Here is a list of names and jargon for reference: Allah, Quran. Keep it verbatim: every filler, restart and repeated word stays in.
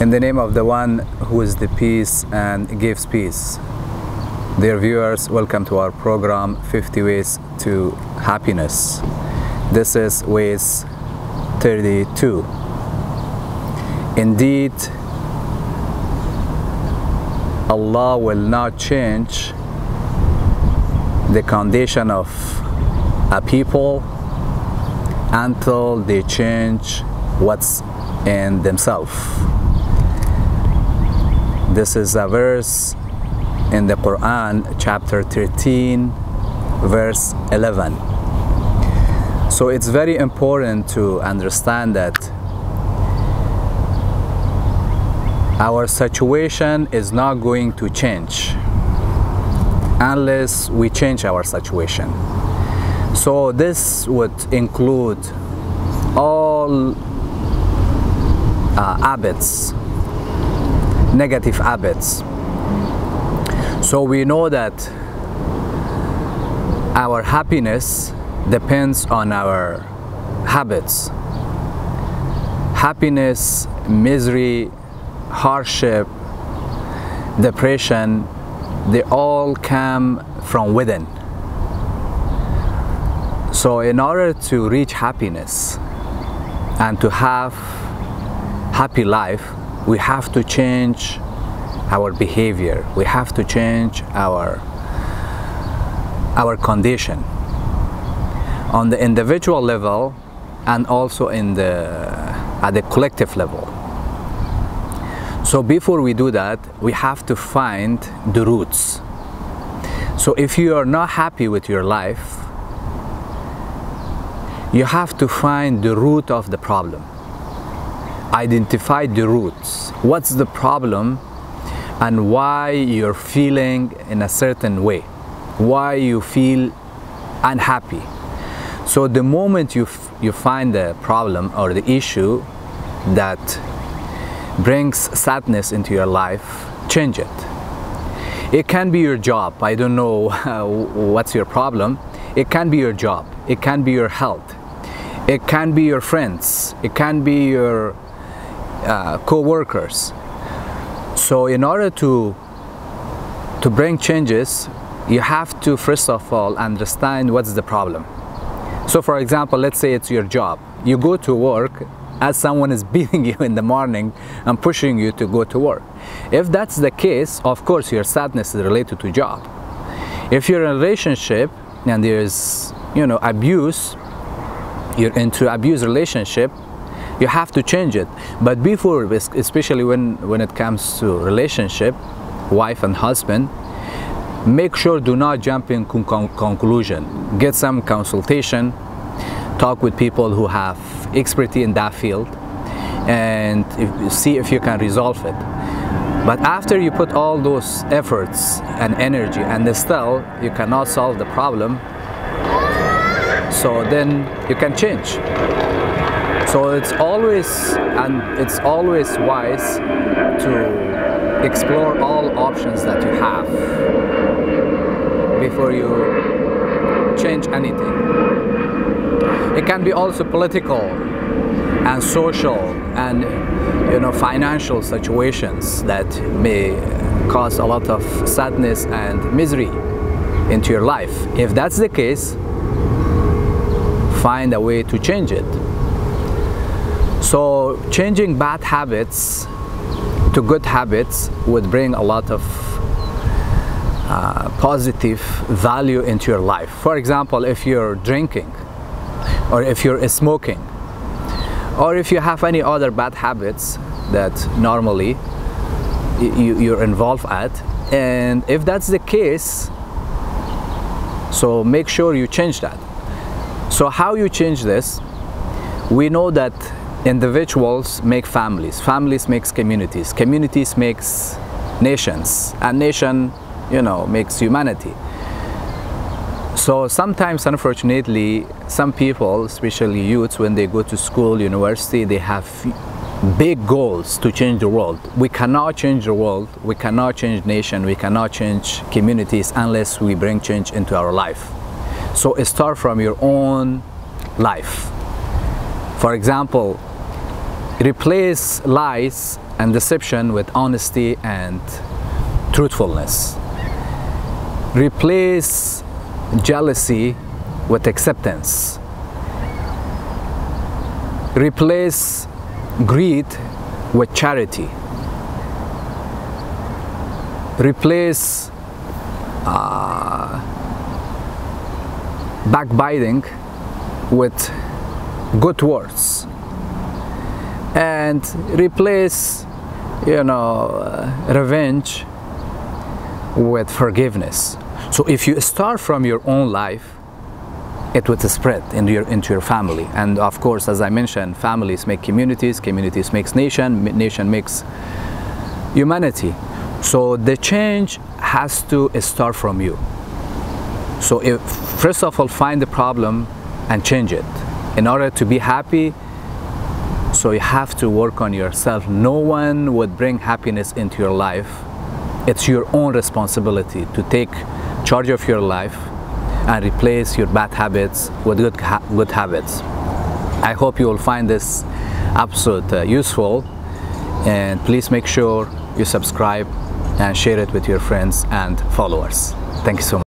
In the name of the one who is the peace and gives peace. Dear viewers, welcome to our program fifty ways to Happiness. This is ways thirty-two. Indeed, Allah will not change the condition of a people until they change what's in themselves. This is a verse in the Quran, chapter thirteen, verse eleven. So it's very important to understand that our situation is not going to change unless we change our situation. So this would include all uh, habits, negative habits. So we know that our happiness depends on our habits. Happiness, misery, hardship, depression, they all come from within. So in order to reach happiness and to have happy life, we have to change our behavior. We have to change our our condition on the individual level and also in the at the collective level. So before we do that, we have to find the roots. So if you are not happy with your life, you have to find the root of the problem. Identify the roots. What's the problem and why you're feeling in a certain way? Why you feel unhappy? So the moment you, f you find the problem or the issue that brings sadness into your life, change it. It can be your job. I don't know uh, what's your problem. It can be your job. It can be your health. It can be your friends. It can be your uh, co-workers. So in order to, to bring changes, you have to first of all understand what's the problem. So for example, let's say it's your job. You go to work as someone is beating you in the morning and pushing you to go to work. If that's the case, of course your sadness is related to job. If you're in a relationship and there's, you know, abuse, you're into abuse relationship, you have to change it. But before, especially when, when it comes to relationship, wife and husband, make sure do not jump in con conclusion. Get some consultation, talk with people who have expertise in that field, and if, see if you can resolve it. But after you put all those efforts and energy and still you cannot solve the problem, so then you can change. So it's always and it's always wise to explore all options that you have before you change anything. It can be also political and social and, you know, financial situations that may cause a lot of sadness and misery into your life. If that's the case, find a way to change it. So changing bad habits to good habits would bring a lot of uh, positive value into your life. For example, if you're drinking, or if you're smoking, or if you have any other bad habits that normally you, you're involved at, and if that's the case, so make sure you change that. So how you change this? We know that individuals make families, families makes communities, communities makes nations, and nation, you know, makes humanity. So sometimes, unfortunately, some people, especially youths, when they go to school, university, they have big goals to change the world. We cannot change the world, we cannot change nation, we cannot change communities unless we bring change into our life. So start from your own life. For example, replace lies and deception with honesty and truthfulness. Replace jealousy with acceptance. Replace greed with charity. Replace uh, backbiting with good words, and replace, you know, revenge with forgiveness. So if you start from your own life, it would spread into your, into your family. And of course, as I mentioned, families make communities, communities makes nation, nation makes humanity. So the change has to start from you. So if, first of all, find the problem and change it. In order to be happy, so you have to work on yourself. No one would bring happiness into your life. It's your own responsibility to take charge of your life and replace your bad habits with good, ha good habits. I hope you will find this episode uh, useful, and please make sure you subscribe and share it with your friends and followers. Thank you so much.